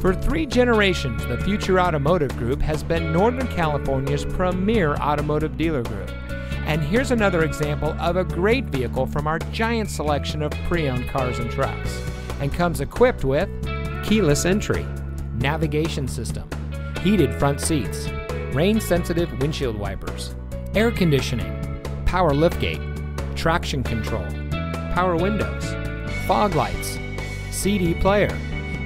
For 3 generations, the Future Automotive Group has been Northern California's premier automotive dealer group. And here's another example of a great vehicle from our giant selection of pre-owned cars and trucks. And comes equipped with keyless entry, navigation system, heated front seats, rain-sensitive windshield wipers, air conditioning, power liftgate, traction control, power windows, fog lights, CD player,